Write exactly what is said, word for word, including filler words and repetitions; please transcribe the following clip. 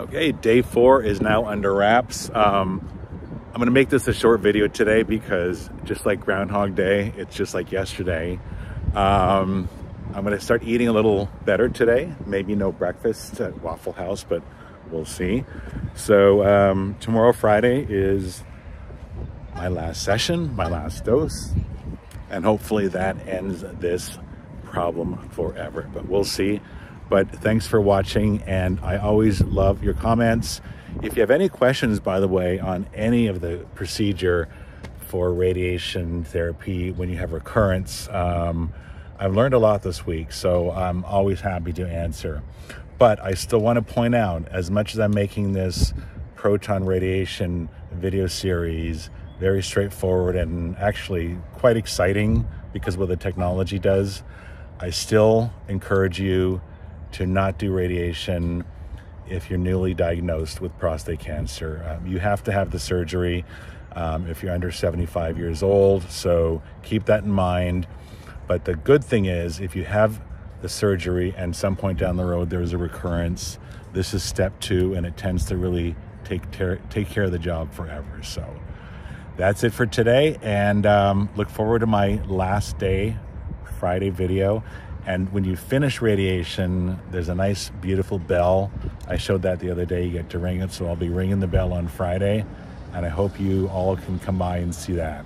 Okay, day four is now under wraps. Um, I'm gonna make this a short video today because just like Groundhog Day, it's just like yesterday. Um, I'm gonna start eating a little better today. Maybe no breakfast at Waffle House, but we'll see. So um, tomorrow, Friday, is my last session, my last dose, and hopefully that ends this problem forever, but we'll see. But thanks for watching, and I always love your comments. If you have any questions, by the way, on any of the procedure for radiation therapy when you have recurrence, um, I've learned a lot this week, so I'm always happy to answer. But I still want to point out, as much as I'm making this proton radiation video series very straightforward and actually quite exciting because of what the technology does, I still encourage you to not do radiation if you're newly diagnosed with prostate cancer. Um, you have to have the surgery um, if you're under seventy-five years old, so keep that in mind. But the good thing is, if you have the surgery and some point down the road there's a recurrence, this is step two, and it tends to really take, take care of the job forever. So that's it for today, and um, look forward to my last day Friday video. And when you finish radiation, there's a nice, beautiful bell. I showed that the other day. You get to ring it, so I'll be ringing the bell on Friday. And I hope you all can come by and see that.